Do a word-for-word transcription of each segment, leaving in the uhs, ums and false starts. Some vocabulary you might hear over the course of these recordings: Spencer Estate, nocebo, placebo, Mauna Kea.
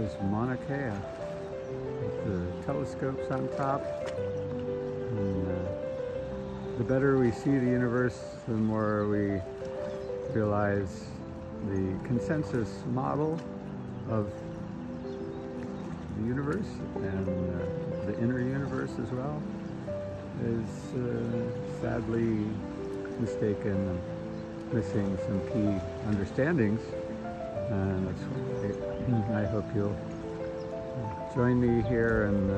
is Mauna Kea, with the telescopes on top. And, uh, the better we see the universe, the more we realize the consensus model of the universe and uh, the inner universe as well is uh, sadly mistaken and missing some key understandings. And that's what I, I hope you'll join me here and uh,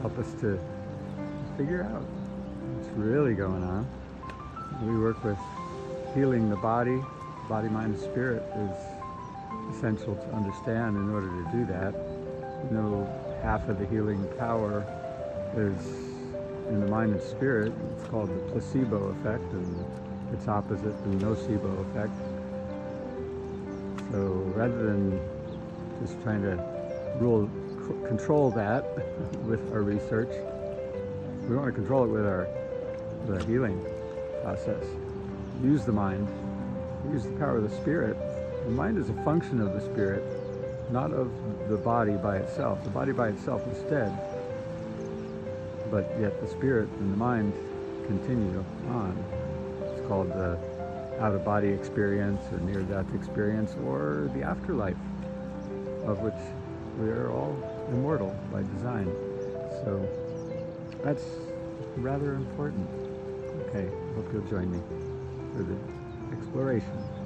help us to figure out what's really going on. We work with healing the body. Body, mind, spirit is essential to understand in order to do that. No half of the healing power is in the mind and spirit. It's called the placebo effect, and its opposite, the nocebo effect. So rather than just trying to rule, control that with our research, we want to control it with our the healing process. Use the mind, use the power of the spirit. The mind is a function of the spirit, not of the body by itself. The body by itself is dead, but yet the spirit and the mind continue on. It's called the out-of-body experience, or near-death experience, or the afterlife, of which we are all immortal by design. So that's rather important. Okay, hope you'll join me for the exploration.